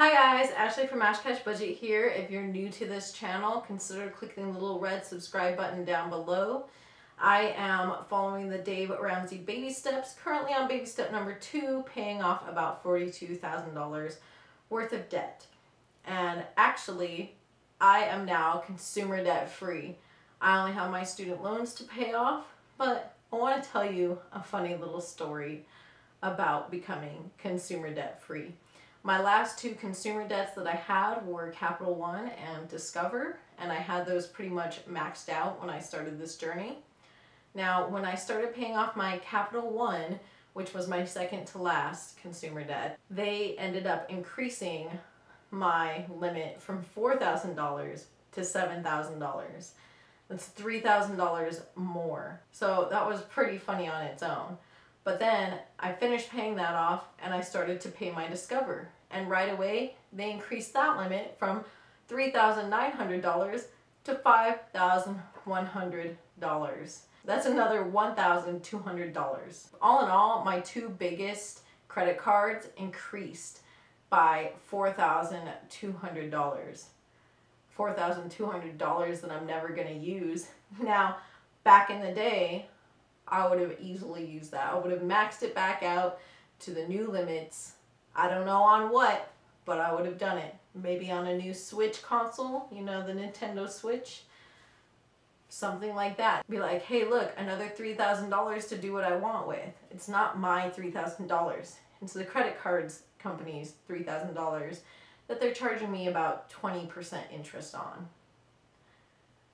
Hi guys, Ashley from Ash Cash Budget here. If you're new to this channel, consider clicking the little red subscribe button down below. I am following the Dave Ramsey baby steps, currently on baby step number 2, paying off about $42,000 worth of debt. And actually, I am now consumer debt free. I only have my student loans to pay off, but I want to tell you a funny little story about becoming consumer debt free. My last 2 consumer debts that I had were Capital One and Discover, and I had those pretty much maxed out when I started this journey. Now, when I started paying off my Capital One, which was my second to last consumer debt, they ended up increasing my limit from $4,000 to $7,000. That's $3,000 more. So that was pretty funny on its own. But then I finished paying that off and I started to pay my Discover. And right away, they increased that limit from $3,900 to $5,100. That's another $1,200. All in all, my 2 biggest credit cards increased by $4,200. $4,200 that I'm never gonna use. Now, back in the day, I would have easily used that. I would have maxed it back out to the new limits. I don't know on what, but I would have done it. Maybe on a new Switch console, you know, the Nintendo Switch, something like that. Be like, hey, look, another $3,000 to do what I want with. It's not my $3,000. It's the credit cards company's $3,000 that they're charging me about 20% interest on.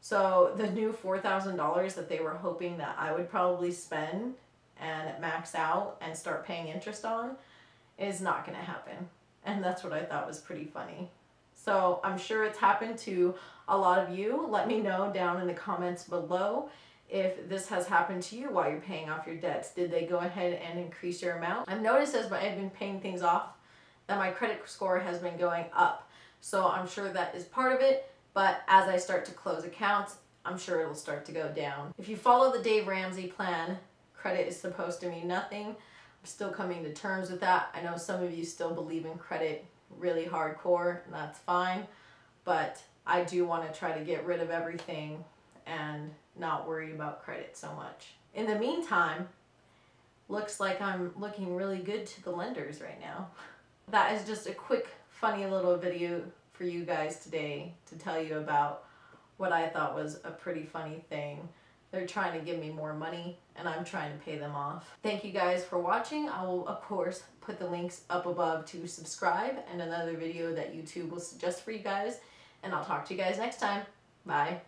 So the new $4,000 that they were hoping that I would probably spend and max out and start paying interest on is not gonna happen. And that's what I thought was pretty funny. So I'm sure it's happened to a lot of you. Let me know down in the comments below if this has happened to you while you're paying off your debts. Did they go ahead and increase your amount? I've noticed as I've been paying things off that my credit score has been going up. So I'm sure that is part of it. But as I start to close accounts, I'm sure it'll start to go down. If you follow the Dave Ramsey plan, credit is supposed to mean nothing. I'm still coming to terms with that. I know some of you still believe in credit really hardcore, and that's fine. But I do want to try to get rid of everything and not worry about credit so much. In the meantime, looks like I'm looking really good to the lenders right now. That is just a quick, funny little video for you guys today to tell you about what I thought was a pretty funny thing. They're trying to give me more money and I'm trying to pay them off. Thank you guys for watching. I will of course put the links up above to subscribe and another video that YouTube will suggest for you guys, and I'll talk to you guys next time. Bye.